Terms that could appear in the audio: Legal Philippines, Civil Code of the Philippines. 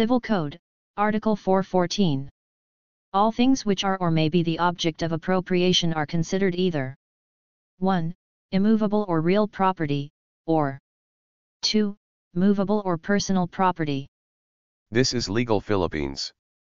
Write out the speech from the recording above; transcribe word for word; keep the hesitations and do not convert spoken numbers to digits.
Civil Code, Article four fourteen. All things which are or may be the object of appropriation are considered either one. Immovable or real property, or two. Movable or personal property. This is Legal Philippines.